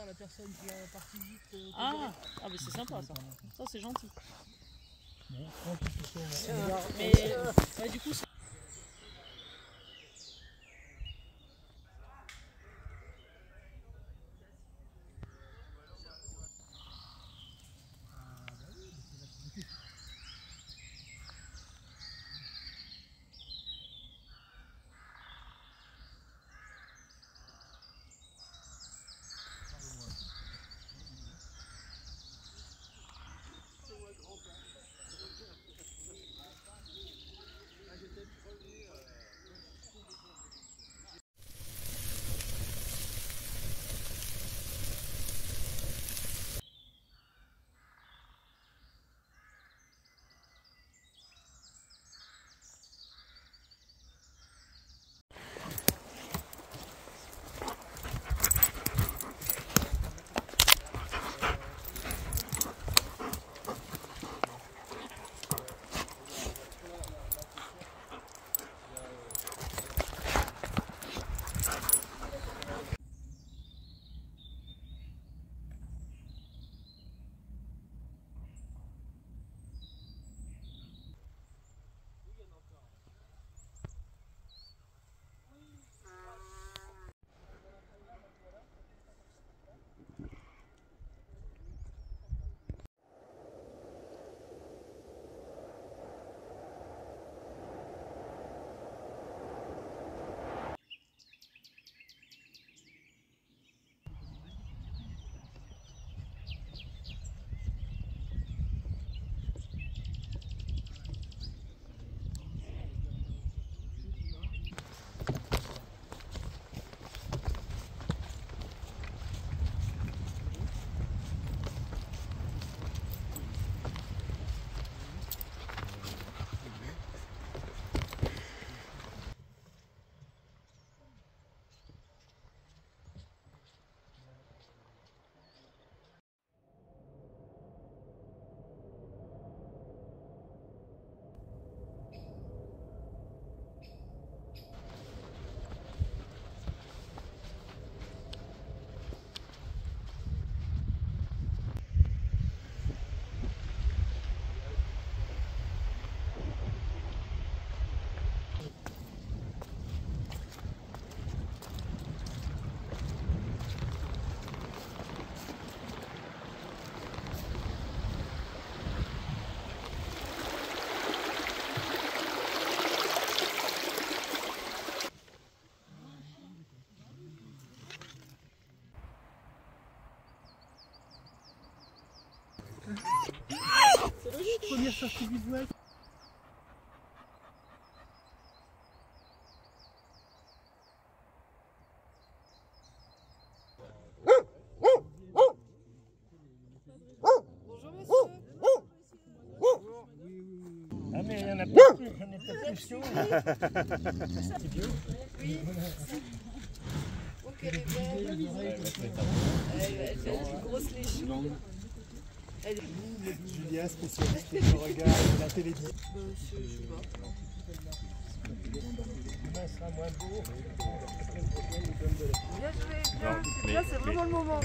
À la personne qui est partie vite. Ah, mais c'est sympa ça. Ça, c'est gentil. Mais du coup, première sortie du bois. mais il n'y en a pas plus. C'est bio. Oui. Ok, les verts. Elle a une grosse légion. Julia, spécialiste du regard de la télévision. Je sais pas. Bien joué, bien. Là, c'est vraiment le moment.